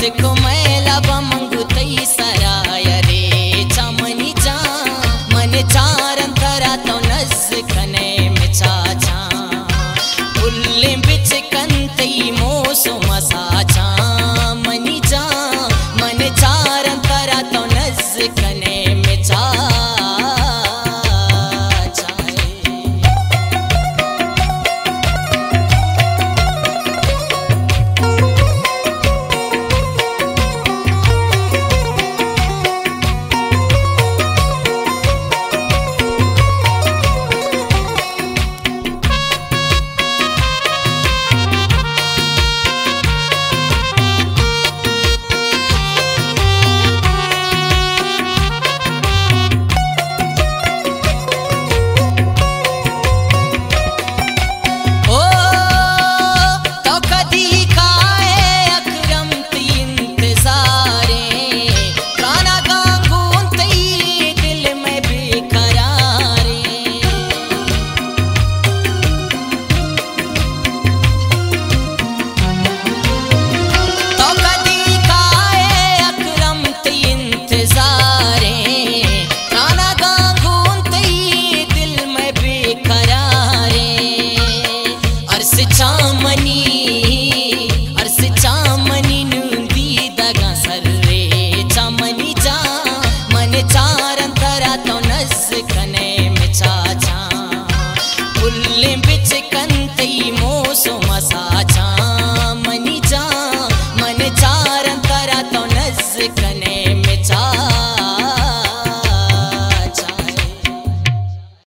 se coma.